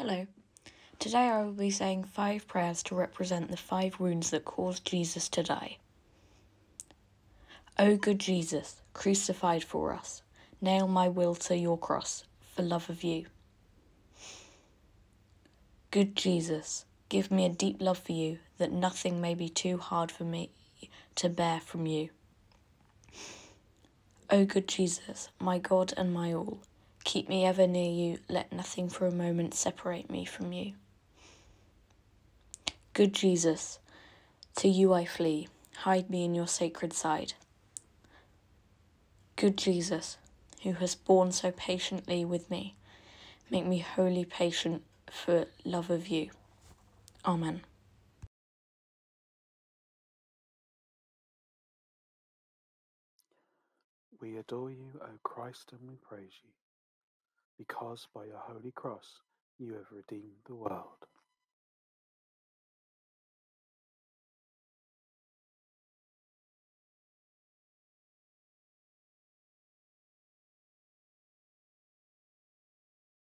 Hello. Today I will be saying 5 prayers to represent the 5 wounds that caused Jesus to die. O good Jesus, crucified for us, nail my will to your cross, for love of you. Good Jesus, give me a deep love for you, that nothing may be too hard for me to bear from you. O good Jesus, my God and my all, keep me ever near you, let nothing for a moment separate me from you. Good Jesus, to you I flee, hide me in your sacred side. Good Jesus, who has borne so patiently with me, make me wholly patient for love of you. Amen. We adore you, O Christ, and we praise you, because by your holy cross you have redeemed the world.